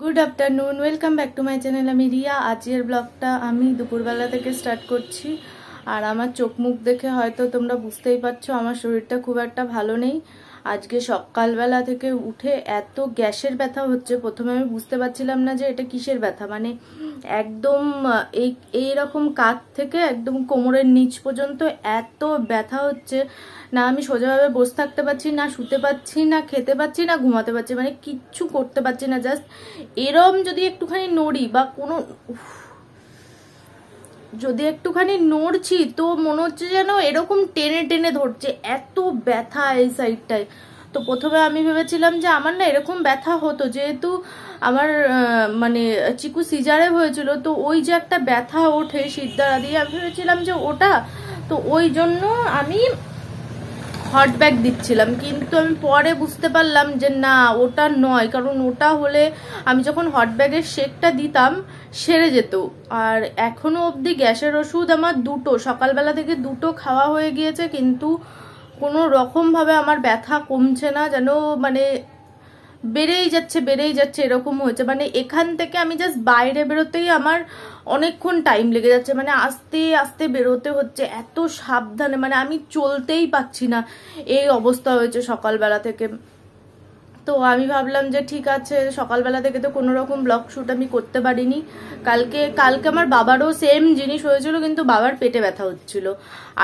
Good afternoon welcome back to my channel आमी रिया। आजकेर ब्लगटा आमी दुपुरबेला थेके स्टार्ट करछि। आर आमार चोख मुख देखे हयतो तोमरा बुझतेई पारछो आमार शरीरटा खूब एकटा भालो नेई। आजके सकालबेला थेके उठे एतो ग्यासेर ब्यथा होच्छे, प्रथमे आमी बुझते पारछिलाम ना जे एटा किसेर ब्यथा, माने एकदम एई रकम कात थेके एकदम कोमरेर नीच पर्यन्त एतो ब्यथा होच्छे ना आमी सोजाभावे बसे थाकते पारछि ना, शुते पारछि ना, खेते पारछि ना, घुमाते पारछि, माने किच्छु करते पारछि ना। जास्ट एरकम जदि एकटुखानि नड़ी बा कोनो যদি একটুখানি নড়ছি তো মনে হচ্ছে যেন এরকম টেনে টেনে ধরছে, এত ব্যথা এই সাইডটায়। তো প্রথমে আমি ভেবেছিলাম যে আমার না এরকম ব্যথা হতো, যেহেতু আমার মানে চিকু সিজারে হয়েছিল, তো ওই যে একটা ব্যথা ওঠে সিদ্ধারা দিয়ে, আমি ভেবেছিলাম যে ওটা, তো ওই জন্য আমি হট ব্যাগ দিচ্ছিলাম। কিন্তু আমি পরে বুঝতে পারলাম যে না ওটা নয়, কারণ ওটা হলে আমি যখন হট ব্যাগের শেকটা দিতাম সেরে যেত। আর এখনও অবধি গ্যাসের ওষুধ আমার দুটো, সকালবেলা থেকে দুটো খাওয়া হয়ে গিয়েছে, কিন্তু কোনো রকমভাবে আমার ব্যথা কমছে না, যেন মানে বেড়েই যাচ্ছে বেড়েই যাচ্ছে এরকম হয়েছে। মানে এখান থেকে আমি জাস্ট বাইরে বেরোতেই আমার অনেকক্ষণ টাইম লেগে যাচ্ছে, মানে আস্তে আস্তে বেরোতে হচ্ছে এত সাবধানে, মানে আমি চলতেই পাচ্ছি না, এই অবস্থা হয়েছে সকালবেলা থেকে। তো আমি ভাবলাম যে ঠিক আছে, সকালবেলা থেকে তো কোনো রকম ব্লগ শ্যুট আমি করতে পারিনি। কালকে আমার বাবারও সেম জিনিস হয়েছিল, কিন্তু বাবার পেটে ব্যথা হচ্ছিল।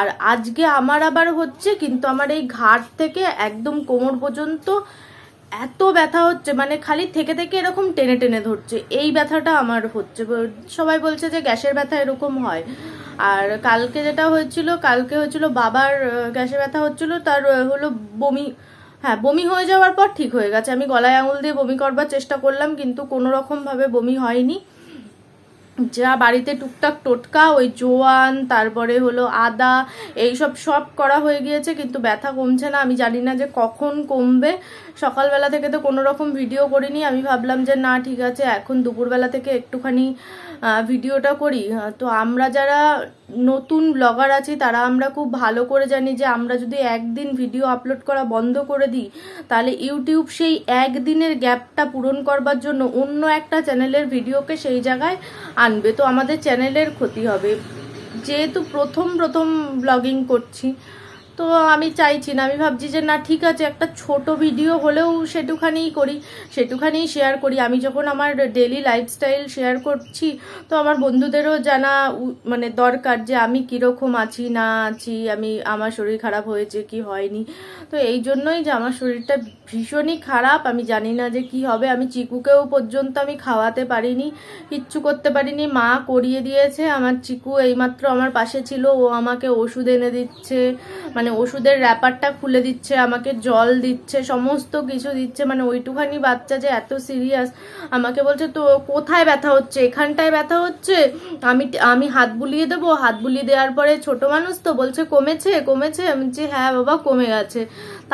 আর আজকে আমার আবার হচ্ছে, কিন্তু আমার এই ঘাট থেকে একদম কোমর পর্যন্ত এত ব্যথা হচ্ছে, মানে খালি থেকে থেকে এরকম টেনে টেনে ধরছে, এই ব্যথাটা আমার হচ্ছে। সবাই বলছে যে গ্যাসের ব্যথা এরকম হয়। আর কালকে যেটা হয়েছিল, কালকে হয়েছিল বাবার গ্যাসের ব্যথা হচ্ছিল, তার হলো বমি, হ্যাঁ বমি হয়ে যাওয়ার পর ঠিক হয়ে গেছে। আমি গলায় আঙুল দিয়ে বমি করবার চেষ্টা করলাম, কিন্তু কোনো রকমভাবে বমি হয়নি। যা বাড়িতে টুকটাক টোটকা, ওই জোয়ান, তারপরে হলো আদা, এইসব সব করা হয়ে গিয়েছে, কিন্তু ব্যথা কমছে না। আমি জানি না যে কখন কমবে। সকালবেলা থেকে তো কোনো রকম ভিডিও করিনি, আমি ভাবলাম যে না ঠিক আছে এখন দুপুরবেলা থেকে একটুখানি ভিডিওটা করি। তো আমরা যারা নতুন ব্লগার আছি তারা আমরা খুব ভালো করে জানি যে আমরা যদি একদিন ভিডিও আপলোড করা বন্ধ করে দিই, তাহলে ইউটিউব সেই একদিনের গ্যাপটা পূরণ করবার জন্য অন্য একটা চ্যানেলের ভিডিওকে সেই জায়গায় আনবে, তো আমাদের চ্যানেলের ক্ষতি হবে। যেহেতু প্রথম ব্লগিং করছি, তো আমি চাইছি না, আমি ভাবছি যে না ঠিক আছে একটা ছোট ভিডিও হলেও সেটুখানি শেয়ার করি। আমি যখন আমার ডেলি লাইফস্টাইল শেয়ার করছি, তো আমার বন্ধুদেরও জানা মানে দরকার যে আমি কীরকম আছি না আছি, আমার শরীর খারাপ হয়েছে কি হয়নি। তো এই জন্যই যে আমার শরীরটা ভীষণই খারাপ, আমি জানি না যে কি হবে। আমি চিকুকেও পর্যন্ত আমি খাওয়াতে পারিনি, কিচ্ছু করতে পারিনি, মা করিয়ে দিয়েছে। আমার চিকু এইমাত্র আমার পাশে ছিল, ও আমাকে ওষুধ এনে দিচ্ছে, মানে ওষুধের র্যাপারটা খুলে দিচ্ছে, আমাকে জল দিচ্ছে, সমস্ত কিছু দিচ্ছে। মানে ওইটুখানি বাচ্চা যে এত সিরিয়াস, আমাকে বলছে তো কোথায় ব্যথা হচ্ছে, এখানটায় ব্যথা হচ্ছে, আমি হাত বুলিয়ে দেবো। হাত বুলিয়ে দেওয়ার পরে ছোট মানুষ তো বলছে কমেছে কমেছে, আমি বলছি হ্যাঁ বাবা কমে গেছে।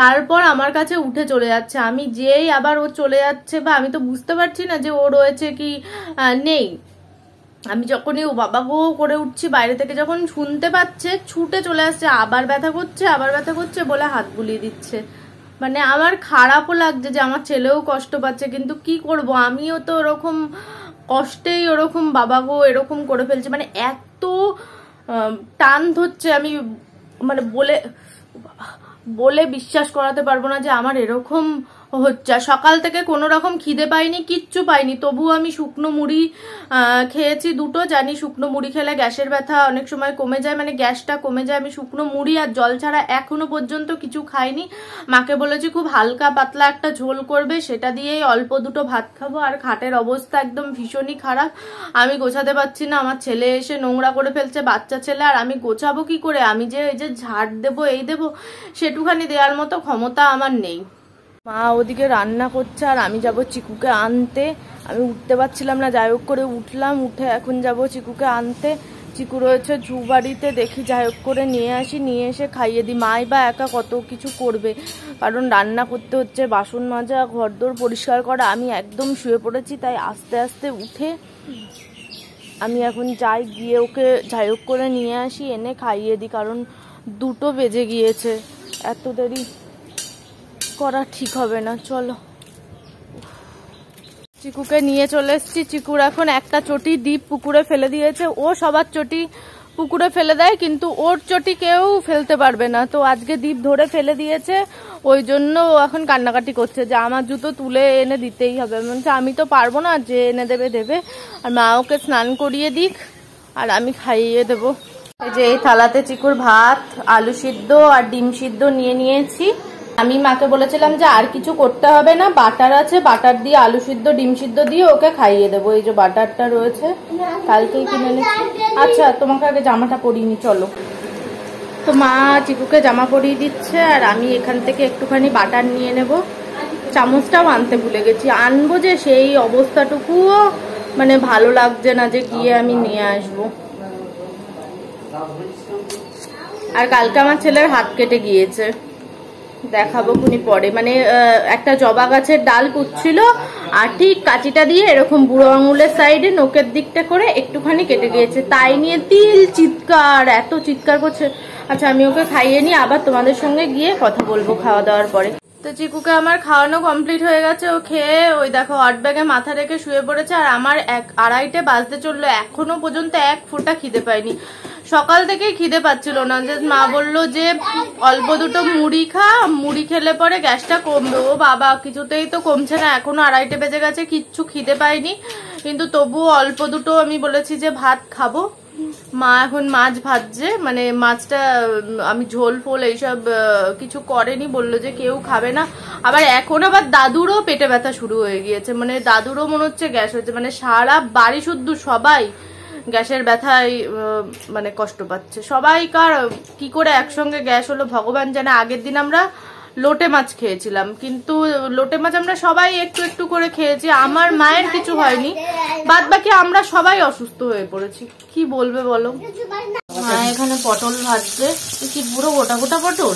তারপর আমার কাছে উঠে চলে যাচ্ছে, আমি যেই আবার ও চলে যাচ্ছে, বা আমি তো বুঝতে পারছি না যে ও রয়েছে কি নেই। আমি যখনই ও বাবা গো করে উঠছি, বাইরে থেকে যখন শুনতে পাচ্ছে ছুটে চলে আসছে, আবার ব্যথা করছে আবার ব্যথা করছে বলে হাত বুলিয়ে দিচ্ছে। মানে আমার খারাপও লাগছে যে আমার ছেলেও কষ্ট পাচ্ছে, কিন্তু কি করব, আমিও তো ওরকম কষ্টেই ওরকম বাবা গো এরকম করে ফেলছে। মানে এত টান ধরছে, আমি মানে বলে বিশ্বাস করাতে পারবো না যে আমার এরকম হচ্ছে। সকাল থেকে কোনো রকম খিদে পাইনি, কিচ্ছু পাইনি, তবু আমি শুকনো মুড়ি খেয়েছি দুটো। জানি শুকনো মুড়ি খেলে গ্যাসের ব্যথা অনেক সময় কমে যায়, মানে গ্যাসটা কমে যায়। আমি শুকনো মুড়ি আর জল ছাড়া এখনো পর্যন্ত কিছু খাইনি। মাকে বলেছি খুব হালকা পাতলা একটা ঝোল করবে, সেটা দিয়েই অল্প দুটো ভাত খাবো। আর খাটের অবস্থা একদম ভীষণই খারাপ, আমি গোছাতে পারছি না, আমার ছেলে এসে নোংরা করে ফেলছে, বাচ্চা ছেলে। আর আমি গোছাবো কি করে, আমি যে এই যে ঝাড় দেবো এই দেবো সেটুখানি দেওয়ার মতো ক্ষমতা আমার নেই। মা ওদিকে রান্না করছে, আর আমি যাব চিকুকে আনতে। আমি উঠতে পারছিলাম না, যাই হোক করে উঠলাম, উঠে এখন যাব চিকুকে আনতে। চিকু রয়েছে ঝুবাড়িতে, দেখি যাই হোক করে নিয়ে আসি, নিয়ে এসে খাইয়ে দিই। মাই বা একা কত কিছু করবে, কারণ রান্না করতে হচ্ছে, বাসন মাজা, ঘরদোর পরিষ্কার করা। আমি একদম শুয়ে পড়েছি, তাই আস্তে আস্তে উঠে আমি এখন যাই, গিয়ে ওকে যাই হোক করে নিয়ে আসি, এনে খাইয়ে দিই, কারণ 2টো বেজে গিয়েছে, এত দেরি করা ঠিক হবে না। চলো চিকুকে নিয়ে চলে এসেছি। চিকুর এখন একটা চটি ডিপ পুকুরে ফেলে দিয়েছে। ও সবার চটি পুকুরে ফেলে দেয় কিন্তু ওর চটি কেউ ফেলতে পারবে না, তো আজকে ডিপ ধরে ফেলে দিয়েছে। ওই জন্য ও এখন কান্নাকাটি করছে যে আমার জুতো তুলে এনে দিতেই হবে। বলছে আমি তো পারবো না, যে এনে দেবে দেবে, আর মা ওকে স্নান করিয়ে দিক আর আমি খাইয়ে দেবো। এই যে এই থালাতে চিকুর ভাত, আলু সিদ্ধ আর ডিম সিদ্ধ নিয়ে নিয়েছি। আমি মাকে বলেছিলাম যে আর কিছু করতে হবে না, বাটার আছে, বাটার দিয়ে আলু সিদ্ধ ডিম সিদ্ধ দিয়ে ওকে খাইয়ে দেবো। এই যে বাটারটা রয়েছে, কালকেই কিনে এনেছি। আচ্ছা তোমাকে আগে জামাটা পরিয়ে নি, চলো। তো মা চিকুকে জামা পরিয়ে দিচ্ছে আর আমি এখান থেকে একটুখানি বাটার নিয়ে নেব। চামচটাও আনতে ভুলে গেছি, আনবো যে সেই অবস্থাটুকুও মানে ভালো লাগছে না যে গিয়ে আমি নিয়ে আসবো। আর কালকে আমার ছেলের হাত কেটে গিয়েছে, দেখাবো খুনি পরে। মানে একটা জবা গাছের ডাল কুচ্ছিল আর ঠিক কাঁচিটা দিয়ে এরকম বুড়ো আঙুলের সাইডে নোকের দিকটা করে একটুখানি কেটে গিয়েছে, তাই নিয়ে তিল চিৎকার, এত চিৎকার করছে। আচ্ছা আমি ওকে খাইয়ে নিই, আবার তোমাদের সঙ্গে গিয়ে কথা বলবো খাওয়া দাওয়ার পরে। তো চিকুকে আমার খাওয়ানো কমপ্লিট হয়ে গেছে, ও খেয়ে ওই দেখো হট ব্যাগে মাথা রেখে শুয়ে পড়েছে। আর আমার 1:30 বাজতে চললো, এখনো পর্যন্ত এক ফোঁটা খিদে পাইনি। সকাল থেকে খিদে পাচ্ছিল না, যে মা বললো যে অল্প দুটো মুড়ি খা, মুড়ি খেলে পরে গ্যাসটা কমবে। ও বাবা, কিছুতেই তো কমছে না, এখনো 2:30 বেজে গেছে, কিচ্ছু খিদে পাইনি। কিন্তু তবু অল্প দুটো আমি বলেছি যে ভাত খাবো। মা এখন মাছ ভাজছে, মানে মাছটা আমি ঝোল ফোল এইসব কিছু করেনি, বললো যে কেউ খাবে না। আবার এখন আবার দাদুরও পেটে ব্যথা শুরু হয়ে গিয়েছে, মানে দাদুরও মনে হচ্ছে গ্যাস হচ্ছে, মানে সারা বাড়ি শুদ্ধ সবাই গ্যাসের ব্যথায় মানে কষ্ট পাচ্ছে। সবাইকার কি করে একসঙ্গে গ্যাস হলো ভগবান জানে। আগের দিন আমরা লোটে মাছ খেয়েছিলাম, কিন্তু লোটে মাছ আমরা সবাই একটু একটু করে খেয়েছি, আমার মায়ের কিছু হয়নি, বাদ বাকি আমরা সবাই অসুস্থ হয়ে পড়েছি। কি বলবে বলো। মা এখানে পটল ভাজছে, কি পুরো গোটা গোটা পটল,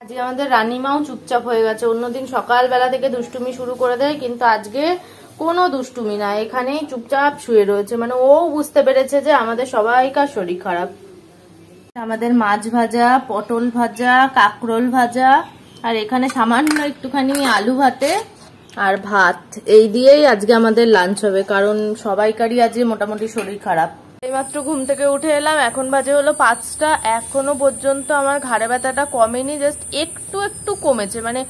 আজকে আমাদের রানীমাও চুপচাপ হয়ে গেছে। অন্যদিন সকালবেলা থেকে দুষ্টুমি শুরু করে দেয়, কিন্তু আজকে কোনো দুষ্টুমি না, এখানেই চুপচাপ শুয়ে রয়েছে। মানে ও বুঝতে পেরেছে যে আমাদের সবাইকার শরীর খারাপ। আমাদের মাছ ভাজা, পটল ভাজা, কাঁকরোল ভাজা আর এখানে সামান্য একটুখানি আলু ভাতে আর ভাত, এই দিয়েই আজকে আমাদের লাঞ্চ হবে, কারণ সবাইকারই আজকে মোটামুটি শরীর খারাপ। এইমাত্র ঘুম থেকে উঠে এলাম, এখন বাজে হলো 5টা। এখনো পর্যন্ত আমার ঘাড়ে ব্যথাটা কমেনি, জাস্ট একটু একটু কমেছে, মানে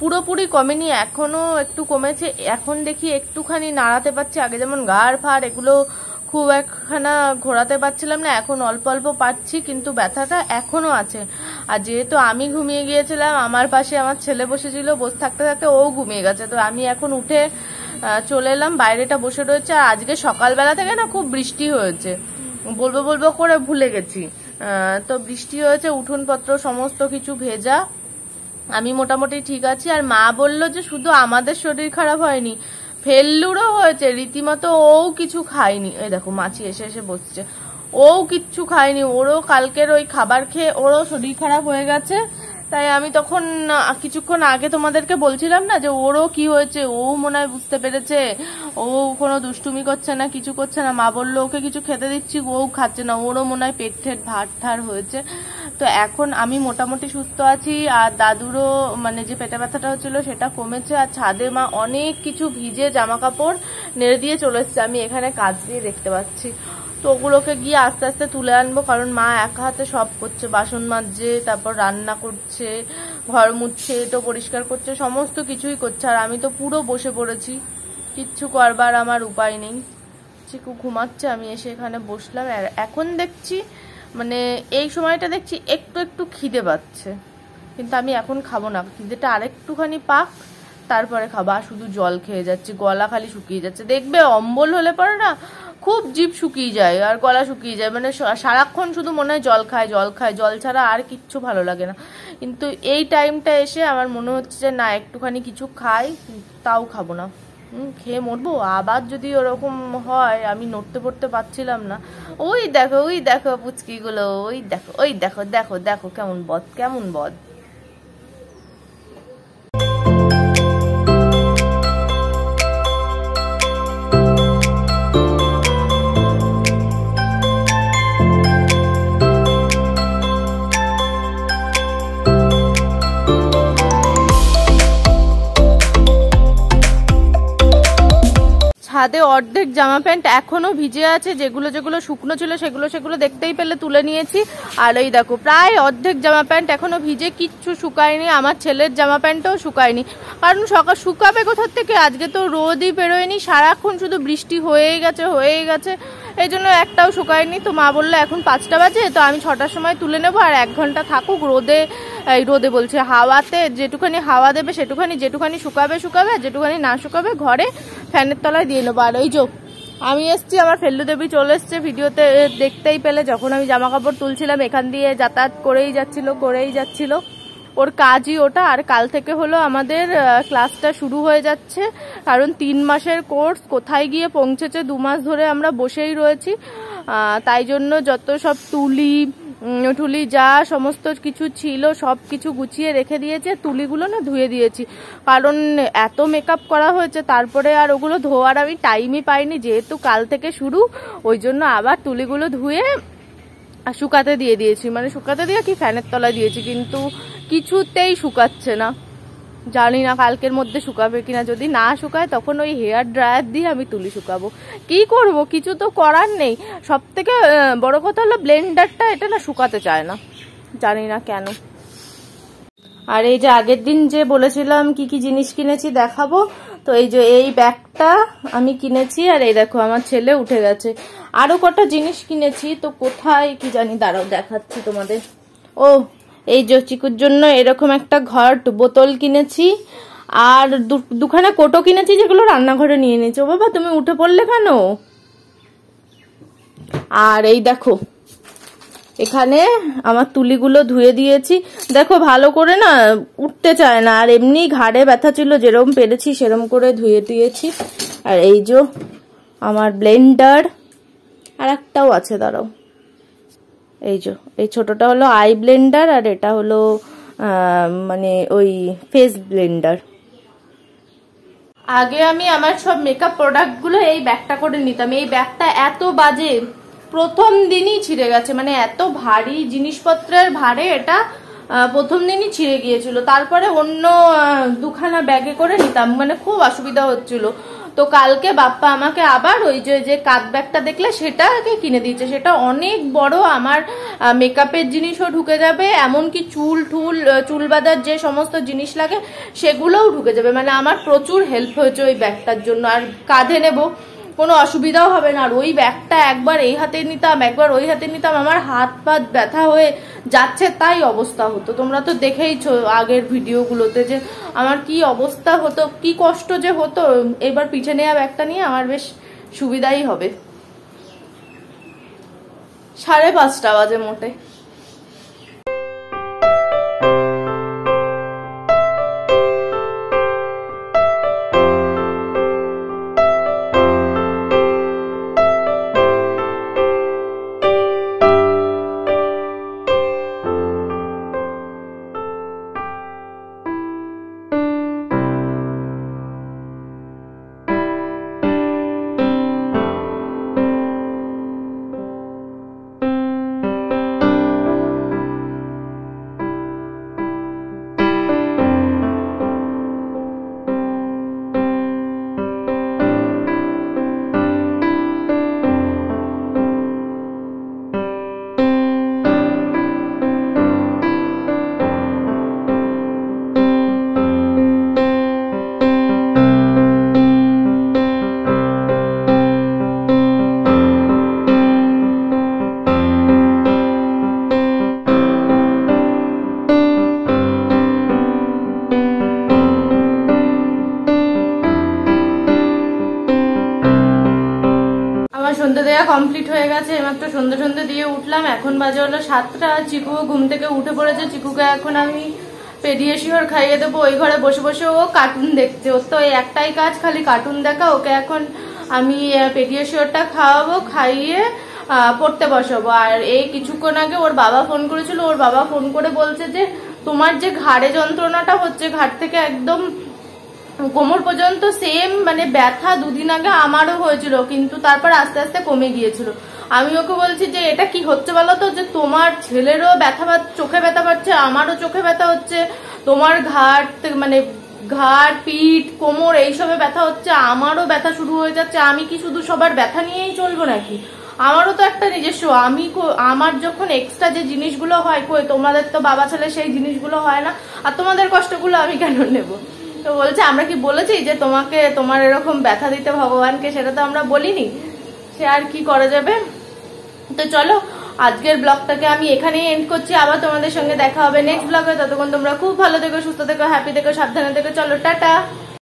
পুরোপুরি কমেনি, এখনো একটু কমেছে। এখন দেখি একটুখানি নাড়াতে পারছি, আগে যেমন ঘাড় ফাড় এগুলো খুব একখানা ঘোরাতে পারছিলাম না, এখন অল্প অল্প পাচ্ছি, কিন্তু ব্যথাটা এখনো আছে। আর যেহেতু আমি ঘুমিয়ে গিয়েছিলাম, আমার পাশে আমার ছেলে বসেছিল, বসে থাকতে থাকতে ও ঘুমিয়ে গেছে, তো আমি এখন উঠে চলে এলাম, বাইরেটা বসে রয়েছে। আর আজকে সকালবেলা থেকে না খুব বৃষ্টি হয়েছে, বলবো বলবো করে ভুলে গেছি। তো বৃষ্টি হয়েছে, উঠোনপত্র সমস্ত কিছু ভেজা। আমি মোটামুটি ঠিক আছি। আর মা বলল যে শুধু আমাদের শরীর খারাপ হয়নি, ফেল্লুরও হয়েছে রীতিমতো, ও কিছু খায়নি। এই দেখো মাছি এসে এসে বসছে, ও কিচ্ছু খায়নি, ওরও কালকের ওই খাবার খেয়ে ওরও শরীর খারাপ হয়ে গেছে। তাই আমি তখন কিছুক্ষণ আগে তোমাদেরকে বলছিলাম না যে ওরও কি হয়েছে, ও মনে হয় বুঝতে পেরেছে, ও কোনো দুষ্টুমি করছে না, কিছু করছে না। মা বললো ওকে কিছু খেতে দিচ্ছি, ও খাচ্ছে না, ওরও মনে হয় পেট ঠেট ভাট ঠার হয়েছে। তো এখন আমি মোটামুটি সুস্থ আছি। আর দাদুরও মানে যে পেটে ব্যথাটা হচ্ছিল সেটা কমেছে। আর ছাদে মা অনেক কিছু ভিজে জামা কাপড় নেড়ে দিয়ে চলে এসছে, আমি এখানে কাজ দিয়ে দেখতে পাচ্ছি। তো ওগুলোকে গিয়ে আস্তে আস্তে তুলে আনবো, কারণ মা একা হাতে সব করছে, বাসন মাজছে, তারপর রান্না করছে, ঘর মুছছে, তো পরিষ্কার করছে, সমস্ত কিছুই করছে। আর আমি তো পুরো বসে পড়েছি, কিচ্ছু করবার আমার উপায় নেই। চিকু ঘুমাচ্ছে, আমি এসে এখানে বসলাম। আর এখন দেখছি মানে এই সময়টা দেখছি একটু একটু খিদে পাচ্ছে, কিন্তু আমি এখন খাবো না, খিদেটা আরেকটুখানি পাক তারপরে খাবো। আর শুধু জল খেয়ে যাচ্ছি, গলা খালি শুকিয়ে যাচ্ছে। দেখবে অম্বল হলে পরে না খুব জিভ শুকিয়ে যায় আর গলা শুকিয়ে যায়, মানে সারাক্ষণ শুধু মনে হয় জল খায় জল খায়, জল ছাড়া আর কিচ্ছু ভালো লাগে না। কিন্তু এই টাইমটা এসে আমার মনে হচ্ছে যে না একটুখানি কিছু খাই, তাও খাবো না, খেয়ে মরবো। আবার যদি ওরকম হয়, আমি নড়তে পড়তে পারছিলাম না। ওই দেখো ওই দেখো পুচকিগুলো, ওই দেখো ওই দেখো দেখো দেখো কেমন বদ কেমন বদ। ছাদে অর্ধেক জামা প্যান্ট এখনো ভিজে আছে, যেগুলো যেগুলো শুকনো ছিল সেগুলো সেগুলো দেখতেই পেলে তুলে নিয়েছি। আর এই দেখো প্রায় অর্ধেক জামা প্যান্ট এখনো ভিজে, কিচ্ছু শুকায়নি। আমার ছেলের জামা প্যান্টও শুকায়নি, কারণ সকাল শুকাবে কোথার থেকে, আজকে তো রোদই বেরোয়নি, সারাক্ষণ শুধু বৃষ্টি হয়েই গেছে হয়েই গেছে, এই জন্য একটাও শুকায়নি। তো মা বললো এখন 5টা বাজে, তো আমি 6টার সময় তুলে নেবো, আর 1 ঘন্টা থাকুক রোদে, এই রোদে বলছে হাওয়াতে, যেটুখানি হাওয়া দেবে সেটুখানি, যেটুখানি শুকাবে শুকাবে আর যেটুখানি না শুকাবে ঘরে ফ্যানের তলায় দিয়ে নেবো। আর ওই যে আমি এসছি, আমার ফেল্লু দেবী চলে এসছে, ভিডিওতে দেখতেই পেলে যখন আমি জামা কাপড় তুলছিলাম, এখান দিয়ে যাতায়াত করেই যাচ্ছিল ওর কাজই ওটা। আর কাল থেকে হলো আমাদের ক্লাসটা শুরু হয়ে যাচ্ছে, কারণ 3 মাসের কোর্স কোথায় গিয়ে পৌঁছেছে, 2 মাস ধরে আমরা বসেই রয়েছি, তাই জন্য যত সব তুলি যা সমস্ত কিছু ছিল সব কিছু গুছিয়ে রেখে দিয়েছে। তুলিগুলো না ধুয়ে দিয়েছি, কারণ এত মেকআপ করা হয়েছে, তারপরে আর ওগুলো ধোয়ার আমি টাইমই পাইনি, যেহেতু কাল থেকে শুরু ওই জন্য আবার তুলিগুলো ধুয়ে শুকাতে দিয়ে দিয়েছি, মানে শুকাতে দিয়ে কি ফ্যানের তলায় দিয়েছি, কিন্তু কিছুতেই শুকাচ্ছে না, জানি না কালকের মধ্যে শুকাবে কিনা। যদি না শুকায় তখন ওই হেয়ার ড্রায়ার দিয়ে আমি তুলি শুকাবো, কি করব, কিছু তো করার নেই। সব থেকে বড় কথা হলো ব্লেন্ডারটা এটা না শুকাতে চায় না, জানি না কেন। আর এই যে আগের দিন যে বলেছিলাম কি কি জিনিস কিনেছি দেখাবো, তো এই যে এই ব্যাগটা আমি কিনেছি, আর এই দেখো আমার ছেলে উঠে গেছে। আরো কটা জিনিস কিনেছি, তো কোথায় কি জানি, দাঁড়াও দেখাচ্ছি তোমাদের। ও এই যে চিকুর জন্য এরকম একটা ঘট বোতল কিনেছি, আর 2খানা কোটো কিনেছি, যেগুলো রান্নাঘরে নিয়ে নিয়েছি। ও বাবা তুমি উঠে পড়লে কেন? আর এই দেখো এখানে আমার তুলিগুলো ধুয়ে দিয়েছি, দেখো ভালো করে না উঠতে চায় না, আর এমনি ঘাড়ে ব্যথা ছিল, যেরকম পেরেছি সেরকম করে ধুয়ে দিয়েছি। আর এই যে আমার ব্লেন্ডার, আর একটাও আছে দাঁড়াও, এই যে এই ছোটটা হলো আই ব্লেন্ডার, আর এটা হলো মানে ওই ফেস ব্লেন্ডার। আগে আমি আমার সব মেকআপ প্রোডাক্টগুলো এই ব্যাগটা করে নিতাম, এই ব্যাগটা এত বাজে, প্রথম দিনই ছিঁড়ে গেছে, মানে এত ভারী জিনিসপত্রের ভারে এটা প্রথম দিনই ছিঁড়ে গিয়েছিল। তারপরে অন্য 2খানা ব্যাগে করে নিতাম, মানে খুব অসুবিধা হচ্ছিল। তো কালকে বাপ্পা আমাকে আবার ওই যে কাঁধ ব্যাগটা দেখলে সেটাকে কিনে দিয়েছে, সেটা অনেক বড়, আমার মেকআপের জিনিসও ঢুকে যাবে, এমনকি চুল বাঁধার যে সমস্ত জিনিস লাগে সেগুলোও ঢুকে যাবে, মানে আমার প্রচুর হেল্প হয়েছে ওই ব্যাগটার জন্য। আর কাঁধে নেব, কোনো অসুবিধাও হবে না। আর ওই ব্যাগটা একবার এই হাতে নিতাম একবার ওই হাতে নিতাম, আমার হাত পা ব্যথা হয়ে যাচ্ছে তাই অবস্থা হতো। তোমরা তো দেখেইছো আগের ভিডিওগুলোতে যে আমার কি অবস্থা হতো, কি কষ্ট যে হতো। এবার পিছে নেওয়া ব্যাগটা নিয়ে আমার বেশ সুবিধাই হবে। 5:30 বাজে মোটে। কমপ্লিট হয়ে গেছে, এইমাত্র সন্ধ্যে দিয়ে উঠলাম, এখন বাজে হলো 7টা। চিকুও ঘুম থেকে উঠে পড়েছে, চিকুকে এখন আমি পেডিয়াশিওর খাইয়ে দেবো। ওই ঘরে বসে বসে ও কার্টুন দেখছে, ওর তো এই একটাই কাজ খালি কার্টুন দেখা। ওকে এখন আমি পেডিয়াশিওরটা খাওয়াবো, খাইয়ে পড়তে বসাবো। আর এই কিছুক্ষণ আগে ওর বাবা ফোন করেছিল, ওর বাবা ফোন করে বলছে যে তোমার যে ঘাড়ে যন্ত্রণাটা হচ্ছে, ঘাড় থেকে একদম কোমর পর্যন্ত সেম মানে ব্যথা 2 দিন আগে আমারও হয়েছিল, কিন্তু তারপর আস্তে আস্তে কমে গিয়েছিল। चोखे बैठा चोखे बैठा हे तुम्हार घाट माने ঘাড় পিঠ কোমর এইসবে ব্যথা হচ্ছে আমারও ব্যথা শুরু হয়ে যাচ্ছে আমি কি শুধু সবার ব্যথা নিয়েই চলবো নাকি আমারও তো একটা নিজস্ব আমি আমার যখন এক্সট্রা যে জিনিসগুলো হয় কই তোমাদের তো বাবা ছেলে সেই জিনিসগুলো হয় না আর তোমাদের কষ্টগুলো আমি কেন নেব তো বলছে আমরা কি বলেছি যে তোমাকে তোমার এরকম ব্যথা দিতে ভগবানকে সেটা তো আমরা বলিনি সে আর কি করা যাবে তো চলো আজকের ব্লগটাকে আমি এখানেই এন্ড করছি আবার তোমাদের সঙ্গে দেখা হবে নেক্সট ব্লগে ততক্ষণ তোমরা খুব ভালো থেকো সুস্থ থেকো হ্যাপি থেকো সাবধানে থেকো চলো টাটা।